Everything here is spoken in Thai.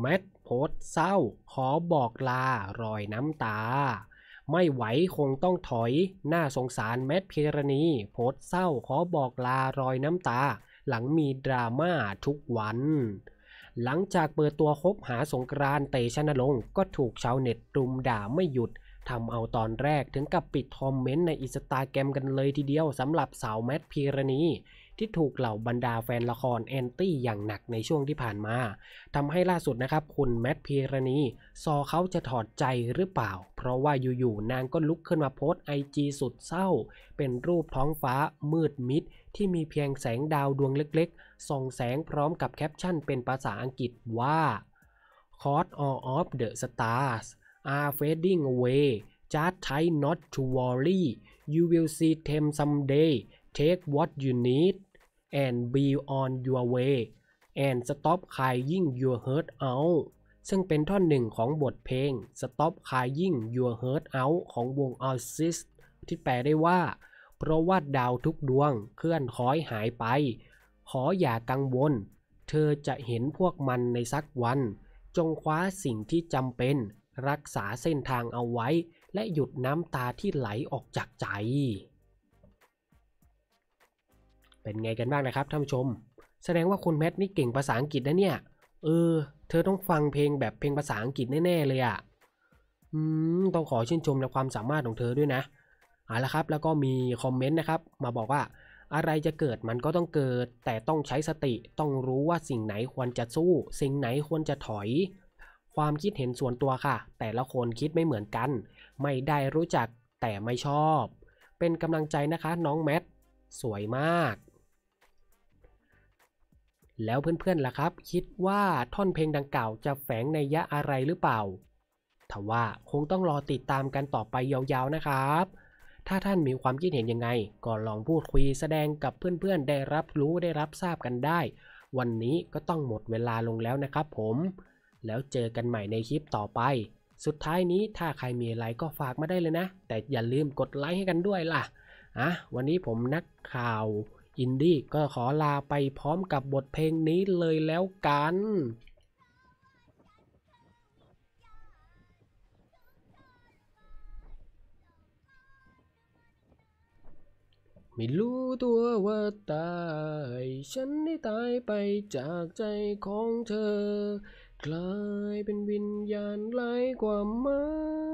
แมทโพสต์เศร้าขอบอกลารอยน้ำตาไม่ไหวคงต้องถอยน่าสงสารแมทพิรณีโพสต์เศร้าขอบอกลารอยน้ำตาหลังมีดราม่าทุกวันหลังจากเปิดตัวคบหาสงกรานต์เตชะณรงค์ก็ถูกชาวเน็ตรุมด่าไม่หยุดทำเอาตอนแรกถึงกับปิดคอมเมนต์ในอินสตาแกรมกันเลยทีเดียวสำหรับสาวแมทพิรณีที่ถูกเหล่าบรรดาแฟนละครแอนตี้อย่างหนักในช่วงที่ผ่านมาทำให้ล่าสุดนะครับคุณแมทพิรณีซอเขาจะถอดใจหรือเปล่าเพราะว่าอยู่ๆนางก็ลุกขึ้นมาโพสต์ IG สุดเศร้าเป็นรูปท้องฟ้ามืดมิดที่มีเพียงแสงดาวดวงเล็กๆส่องแสงพร้อมกับแคปชั่นเป็นภาษาอังกฤษว่า Caught all of the stars are fading away just try not to worry you will see them someday take what you need and be on your way and stop crying your heart out ซึ่งเป็นท่อนหนึ่งของบทเพลง Stop Crying Your Heart Out ของวง Oasis ที่แปลได้ว่าเพราะว่าดาวทุกดวงเคลื่อนคล้อยหายไปขออย่ากังวลเธอจะเห็นพวกมันในสักวันจงคว้าสิ่งที่จำเป็นรักษาเส้นทางเอาไว้และหยุดน้ำตาที่ไหลออกจากใจเป็นไงกันบ้างนะครับท่านผู้ชมแสดงว่าคุณแมทนี่เก่งภาษาอังกฤษนะเนี่ยเธอต้องฟังเพลงแบบเพลงภาษาอังกฤษแน่ๆเลยอ่ะต้องขอชื่นชมในความสามารถของเธอด้วยนะเอาละครับแล้วก็มีคอมเมนต์นะครับมาบอกว่าอะไรจะเกิดมันก็ต้องเกิดแต่ต้องใช้สติต้องรู้ว่าสิ่งไหนควรจะสู้สิ่งไหนควรจะถอยความคิดเห็นส่วนตัวค่ะแต่ละคนคิดไม่เหมือนกันไม่ได้รู้จักแต่ไม่ชอบเป็นกำลังใจนะคะน้องแมทสวยมากแล้วเพื่อนๆล่ะครับคิดว่าท่อนเพลงดังกล่าวจะแฝงนัยยะอะไรหรือเปล่าทว่าคงต้องรอติดตามกันต่อไปยาวๆนะครับถ้าท่านมีความคิดเห็นยังไงก็ลองพูดคุยแสดงกับเพื่อนๆได้รับรู้ได้รับทราบกันได้วันนี้ก็ต้องหมดเวลาลงแล้วนะครับผมแล้วเจอกันใหม่ในคลิปต่อไปสุดท้ายนี้ถ้าใครมีอะไรก็ฝากมาได้เลยนะแต่อย่าลืมกดไลค์ให้กันด้วยล่ะวันนี้ผมนักข่าวอินดี้ก็ขอลาไปพร้อมกับบทเพลงนี้เลยแล้วกันไม่รู้ตัวว่าตายฉันได้ตายไปจากใจของเธอกลายเป็นวิญญาณไร้ความหมาย